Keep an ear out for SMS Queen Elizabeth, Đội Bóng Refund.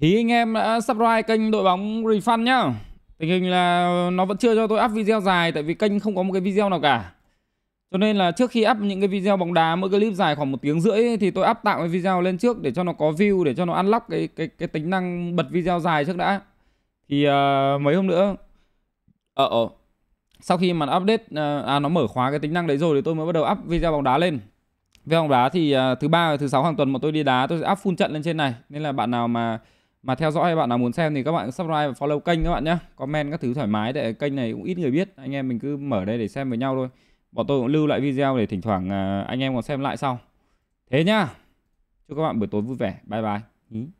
Thì anh em đã subscribe kênh Đội Bóng Refund nhá. Tình hình là nó vẫn chưa cho tôi up video dài, tại vì kênh không có một cái video nào cả. Cho nên là trước khi up những cái video bóng đá, mỗi clip dài khoảng 1 tiếng rưỡi ấy, thì tôi up tạo cái video lên trước để cho nó có view, để cho nó unlock cái tính năng bật video dài trước đã. Thì mấy hôm nữa sau khi mà update nó mở khóa cái tính năng đấy rồi thì tôi mới bắt đầu up video bóng đá lên. Video bóng đá thì thứ ba và thứ sáu hàng tuần mà tôi đi đá, tôi sẽ up full trận lên trên này. Nên là bạn nào mà theo dõi hay bạn nào muốn xem thì các bạn subscribe và follow kênh các bạn nhé. Comment các thứ thoải mái, để kênh này cũng ít người biết, anh em mình cứ mở đây để xem với nhau thôi. Bọn tôi cũng lưu lại video để thỉnh thoảng anh em còn xem lại sau. Thế nhá. Chúc các bạn buổi tối vui vẻ. Bye bye.